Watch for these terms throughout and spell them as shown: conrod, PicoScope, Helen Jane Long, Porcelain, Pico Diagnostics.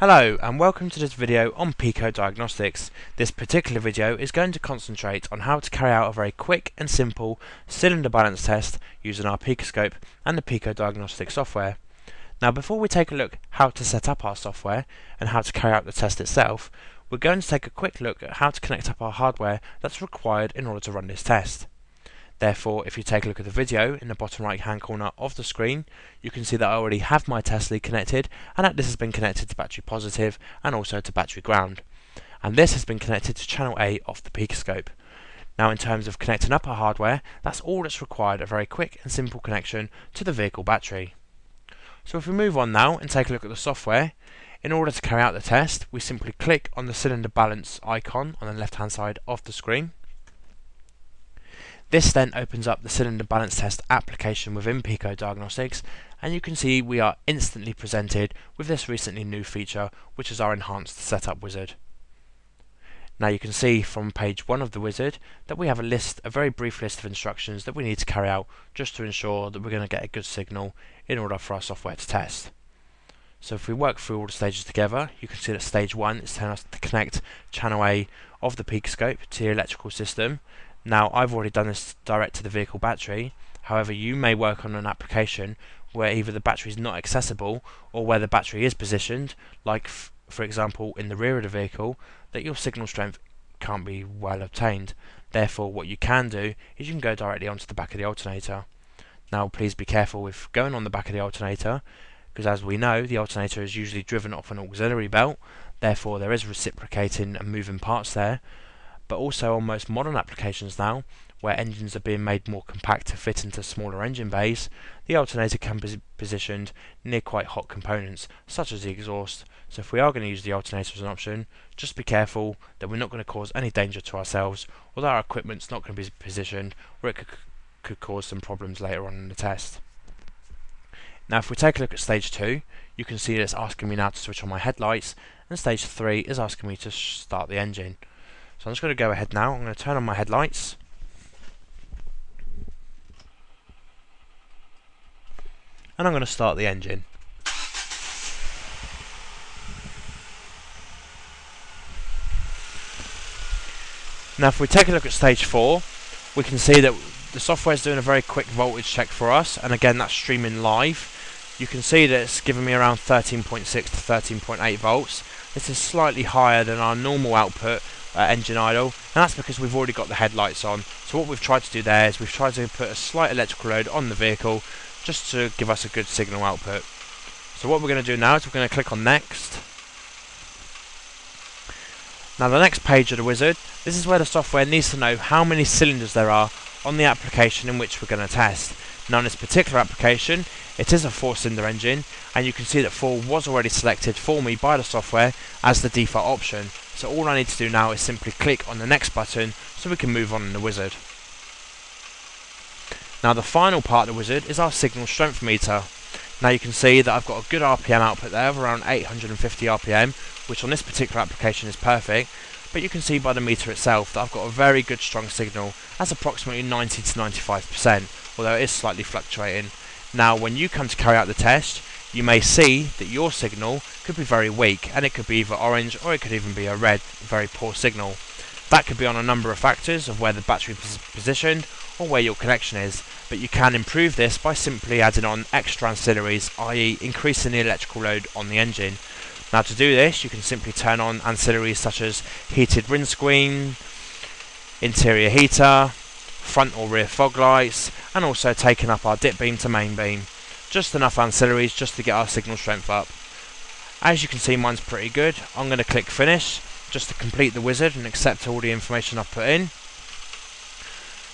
Hello and welcome to this video on Pico Diagnostics. This particular video is going to concentrate on how to carry out a very quick and simple cylinder balance test using our PicoScope and the Pico Diagnostics software. Now before we take a look how to set up our software and how to carry out the test itself, we're going to take a quick look at how to connect up our hardware that's required in order to run this test. Therefore, if you take a look at the video in the bottom right hand corner of the screen, you can see that I already have my test lead connected and that this has been connected to battery positive and also to battery ground. And this has been connected to channel A of the PicoScope. Now in terms of connecting up our hardware, that's all that's required, a very quick and simple connection to the vehicle battery. So if we move on now and take a look at the software, in order to carry out the test, we simply click on the cylinder balance icon on the left hand side of the screen. This then opens up the cylinder balance test application within Pico Diagnostics, and you can see we are instantly presented with this recently new feature, which is our enhanced setup wizard. Now you can see from page 1 of the wizard that we have a very brief list of instructions that we need to carry out just to ensure that we're going to get a good signal in order for our software to test. So if we work through all the stages together, you can see that stage 1 is telling us to connect channel A of the PicoScope to the electrical system. Now I've already done this direct to the vehicle battery, however you may work on an application where either the battery is not accessible or where the battery is positioned, like for example in the rear of the vehicle, that your signal strength can't be well obtained. Therefore what you can do is you can go directly onto the back of the alternator. Now please be careful with going on the back of the alternator, because as we know the alternator is usually driven off an auxiliary belt, therefore there is reciprocating and moving parts there. But also on most modern applications now, where engines are being made more compact to fit into smaller engine bays, the alternator can be positioned near quite hot components, such as the exhaust. So if we are going to use the alternator as an option, just be careful that we're not going to cause any danger to ourselves, or that our equipment's not going to be positioned where it could cause some problems later on in the test. Now if we take a look at stage 2, you can see that it's asking me now to switch on my headlights, and stage 3 is asking me to start the engine. So I'm just going to go ahead now, I'm going to turn on my headlights. And I'm going to start the engine. Now if we take a look at stage 4, we can see that the software is doing a very quick voltage check for us, and again that's streaming live. You can see that it's giving me around 13.6 to 13.8 volts. This is slightly higher than our normal output at engine idle, and that's because we've already got the headlights on. So what we've tried to do there is we've tried to put a slight electrical load on the vehicle just to give us a good signal output. So what we're going to do now is we're going to click on next. Now the next page of the wizard, this is where the software needs to know how many cylinders there are on the application in which we're going to test. Now in this particular application, it is a 4-cylinder engine, and you can see that 4 was already selected for me by the software as the default option. So all I need to do now is simply click on the next button so we can move on in the wizard. Now the final part of the wizard is our signal strength meter. Now you can see that I've got a good RPM output there of around 850 RPM, which on this particular application is perfect, but you can see by the meter itself that I've got a very good strong signal. That's approximately 90 to 95%, although it is slightly fluctuating. Now when you come to carry out the test, you may see that your signal could be very weak, and it could be either orange or it could even be a red, very poor signal. That could be on a number of factors of where the battery is positioned or where your connection is, but you can improve this by simply adding on extra ancillaries, i.e. increasing the electrical load on the engine. Now to do this, you can simply turn on ancillaries such as heated windscreen, interior heater, front or rear fog lights, and also taking up our dip beam to main beam. Just enough ancillaries just to get our signal strength up. As you can see, mine's pretty good. I'm going to click finish just to complete the wizard and accept all the information I've put in.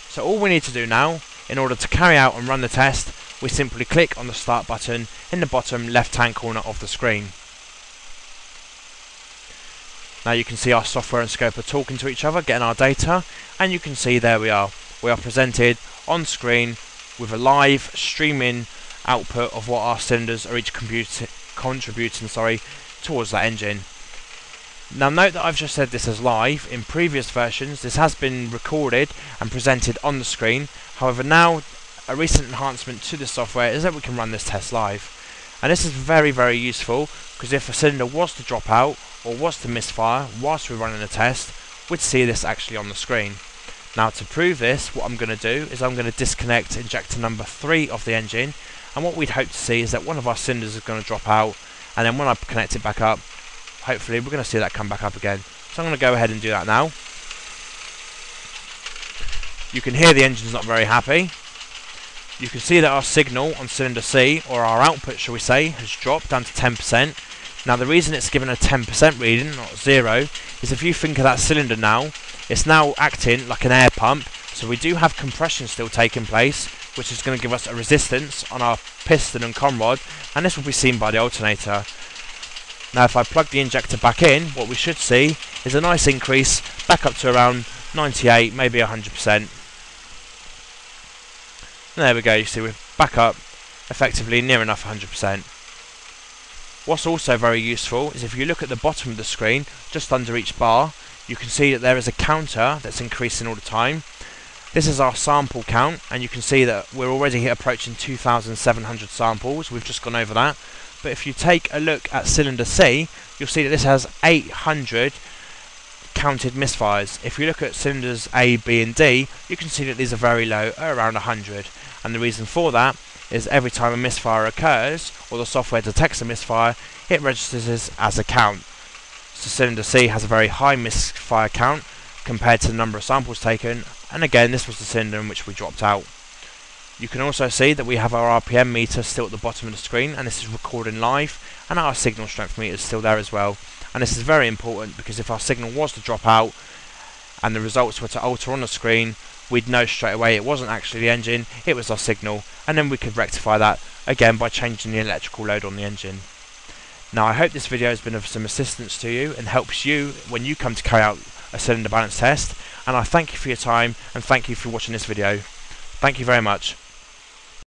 So all we need to do now, in order to carry out and run the test, we simply click on the start button in the bottom left hand corner of the screen. Now you can see our software and scope are talking to each other, getting our data, and you can see there we are. We are presented on screen with a live streaming output of what our cylinders are each contributing towards that engine. Now note that I've just said this is live. In previous versions this has been recorded and presented on the screen, however now a recent enhancement to the software is that we can run this test live, and this is very, very useful because if a cylinder was to drop out or was to misfire whilst we're running the test, we'd see this actually on the screen. Now to prove this, what I'm going to do is I'm going to disconnect injector number 3 of the engine, and what we'd hope to see is that one of our cylinders is going to drop out, and then when I connect it back up, hopefully we're going to see that come back up again. So I'm going to go ahead and do that now. You can hear the engine's not very happy. You can see that our signal on cylinder C, or our output shall we say, has dropped down to 10%. Now the reason it's given a 10% reading, not 0, is if you think of that cylinder now, it's now acting like an air pump, so we do have compression still taking place, which is going to give us a resistance on our piston and conrod, and this will be seen by the alternator. Now if I plug the injector back in, what we should see is a nice increase back up to around 98, maybe 100%. And there we go, you see we're back up effectively near enough 100%. What's also very useful is if you look at the bottom of the screen, just under each bar, you can see that there is a counter that's increasing all the time. This is our sample count, and you can see that we're already here approaching 2,700 samples. We've just gone over that. But if you take a look at cylinder C, you'll see that this has 800 counted misfires. If you look at cylinders A, B and D, you can see that these are very low, around 100, and the reason for that is every time a misfire occurs or the software detects a misfire, it registers this as a count. So cylinder C has a very high misfire count compared to the number of samples taken, and again this was the cylinder in which we dropped out. You can also see that we have our RPM meter still at the bottom of the screen, and this is recording live, and our signal strength meter is still there as well. And this is very important because if our signal was to drop out and the results were to alter on the screen, we'd know straight away it wasn't actually the engine, it was our signal, and then we could rectify that again by changing the electrical load on the engine. Now I hope this video has been of some assistance to you and helps you when you come to carry out a cylinder balance test, and I thank you for your time and thank you for watching this video. Thank you very much.